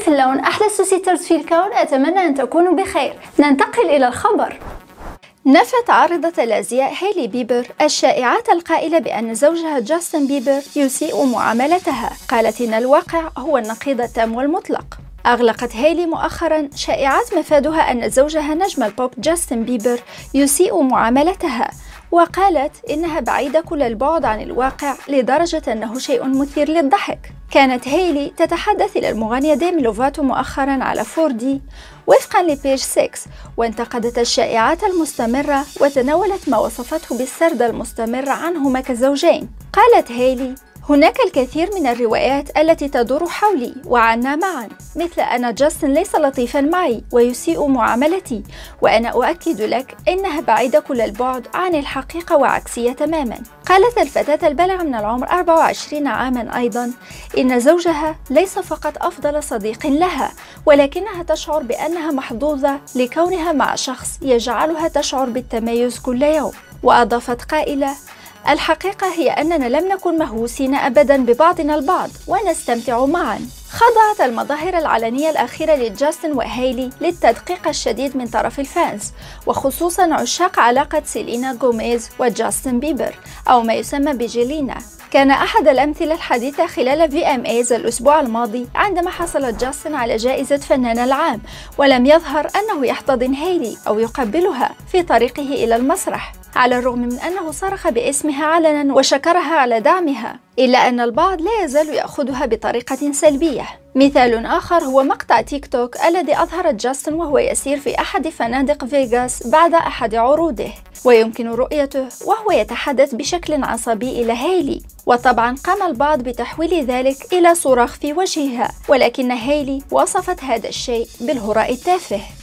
في اللون أحلى سوسيترز في الكون، أتمنى أن تكونوا بخير. ننتقل إلى الخبر. نفت عارضة الأزياء هيلي بيبر الشائعات القائلة بأن زوجها جاستن بيبر يسيء معاملتها، قالت إن الواقع هو النقيض التام والمطلق. أغلقت هيلي مؤخرا شائعات مفادها أن زوجها نجم البوب جاستن بيبر يسيء معاملتها، وقالت إنها بعيدة كل البعد عن الواقع لدرجة أنه شيء مثير للضحك. كانت هيلي تتحدث إلى المغنية ديمي لوفاتو مؤخرا على 4D وفقا لبيج 6، وانتقدت الشائعات المستمرة وتناولت ما وصفته بالسرد المستمر عنهما كزوجين. قالت هيلي: هناك الكثير من الروايات التي تدور حولي وعنا معا، مثل أن جاستن ليس لطيفا معي ويسيء معاملتي، وأنا أؤكد لك إنها بعيدة كل البعد عن الحقيقة وعكسية تماما. قالت الفتاة البالغة من العمر 24 عاما أيضا إن زوجها ليس فقط أفضل صديق لها، ولكنها تشعر بأنها محظوظة لكونها مع شخص يجعلها تشعر بالتميز كل يوم. وأضافت قائلة: الحقيقة هي أننا لم نكن مهووسين أبدا ببعضنا البعض ونستمتع معا. خضعت المظاهر العلنية الأخيرة لجاستن وهيلي للتدقيق الشديد من طرف الفانز، وخصوصا عشاق علاقة سيلينا غوميز وجاستن بيبر أو ما يسمى بجيلينا. كان أحد الأمثلة الحديثة خلال VMAs الأسبوع الماضي عندما حصلت جاستن على جائزة فنان العام، ولم يظهر أنه يحتضن هيلي أو يقبلها في طريقه إلى المسرح، على الرغم من أنه صرخ باسمها علنا وشكرها على دعمها، إلا أن البعض لا يزال يأخذها بطريقة سلبية. مثال آخر هو مقطع تيك توك الذي أظهر جاستن وهو يسير في أحد فنادق فيغاس بعد أحد عروضه، ويمكن رؤيته وهو يتحدث بشكل عصبي إلى هيلي، وطبعا قام البعض بتحويل ذلك إلى صراخ في وجهها، ولكن هيلي وصفت هذا الشيء بالهراء التافه.